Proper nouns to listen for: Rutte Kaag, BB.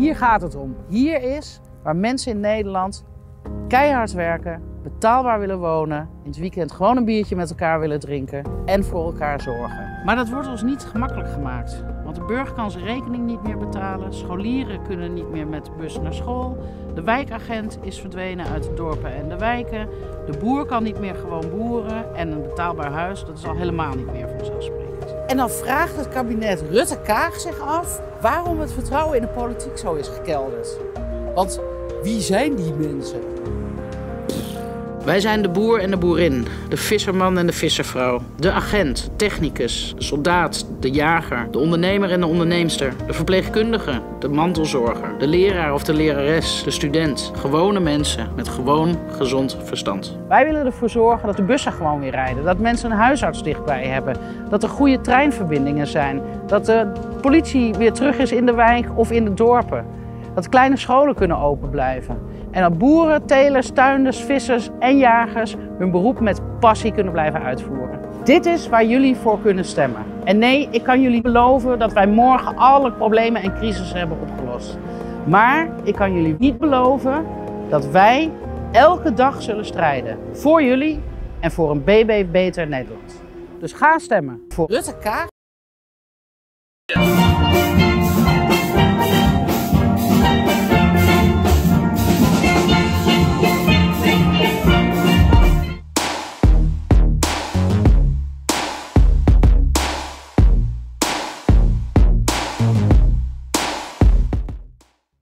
Hier gaat het om. Hier is waar mensen in Nederland keihard werken, betaalbaar willen wonen, in het weekend gewoon een biertje met elkaar willen drinken en voor elkaar zorgen. Maar dat wordt ons niet gemakkelijk gemaakt. Want de burger kan zijn rekening niet meer betalen, scholieren kunnen niet meer met de bus naar school, de wijkagent is verdwenen uit de dorpen en de wijken, de boer kan niet meer gewoon boeren en een betaalbaar huis, dat is al helemaal niet meer vanzelfsprekend. En dan vraagt het kabinet Rutte Kaag zich af waarom het vertrouwen in de politiek zo is gekelderd. Want wie zijn die mensen? Wij zijn de boer en de boerin, de visserman en de visservrouw, de agent, de technicus, de soldaat, de jager, de ondernemer en de onderneemster, de verpleegkundige, de mantelzorger, de leraar of de lerares, de student. Gewone mensen met gewoon gezond verstand. Wij willen ervoor zorgen dat de bussen gewoon weer rijden, dat mensen een huisarts dichtbij hebben, dat er goede treinverbindingen zijn, dat de politie weer terug is in de wijk of in de dorpen. Dat kleine scholen kunnen open blijven. En dat boeren, telers, tuinders, vissers en jagers hun beroep met passie kunnen blijven uitvoeren. Dit is waar jullie voor kunnen stemmen. En nee, ik kan jullie beloven dat wij morgen alle problemen en crises hebben opgelost. Maar ik kan jullie niet beloven dat wij elke dag zullen strijden. Voor jullie en voor een BB Beter Nederland. Dus ga stemmen voor Rutte Kaag.